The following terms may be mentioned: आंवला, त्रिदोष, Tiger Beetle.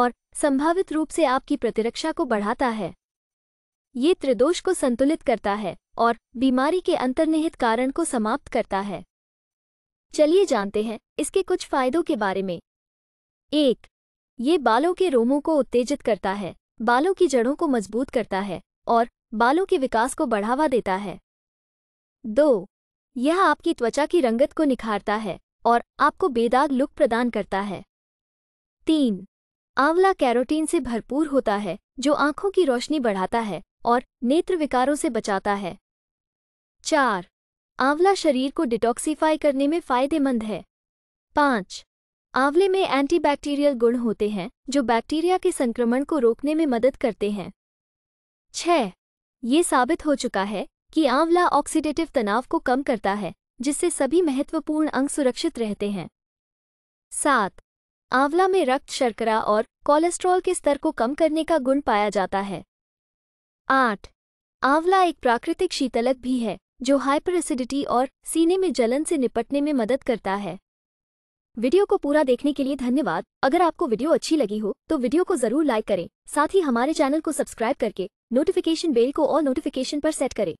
और संभावित रूप से आपकी प्रतिरक्षा को बढ़ाता है। ये त्रिदोष को संतुलित करता है और बीमारी के अंतर्निहित कारण को समाप्त करता है। चलिए जानते हैं इसके कुछ फायदों के बारे में। 1. ये बालों के रोमों को उत्तेजित करता है, बालों की जड़ों को मजबूत करता है और बालों के विकास को बढ़ावा देता है। 2. यह आपकी त्वचा की रंगत को निखारता है और आपको बेदाग लुक प्रदान करता है। 3. आंवला कैरोटीन से भरपूर होता है जो आंखों की रोशनी बढ़ाता है और नेत्र विकारों से बचाता है। 4. आंवला शरीर को डिटॉक्सीफाई करने में फायदेमंद है। 5. आंवले में एंटीबैक्टीरियल गुण होते हैं जो बैक्टीरिया के संक्रमण को रोकने में मदद करते हैं। 6. ये साबित हो चुका है कि आंवला ऑक्सीडेटिव तनाव को कम करता है जिससे सभी महत्वपूर्ण अंग सुरक्षित रहते हैं। 7. आंवला में रक्त शर्करा और कोलेस्ट्रॉल के स्तर को कम करने का गुण पाया जाता है। 8. आंवला एक प्राकृतिक शीतलक भी है जो हाइपर एसिडिटी और सीने में जलन से निपटने में मदद करता है। वीडियो को पूरा देखने के लिए धन्यवाद। अगर आपको वीडियो अच्छी लगी हो तो वीडियो को जरूर लाइक करें। साथ ही हमारे चैनल को सब्सक्राइब करके नोटिफिकेशन बेल को ऑल नोटिफिकेशन पर सेट करें।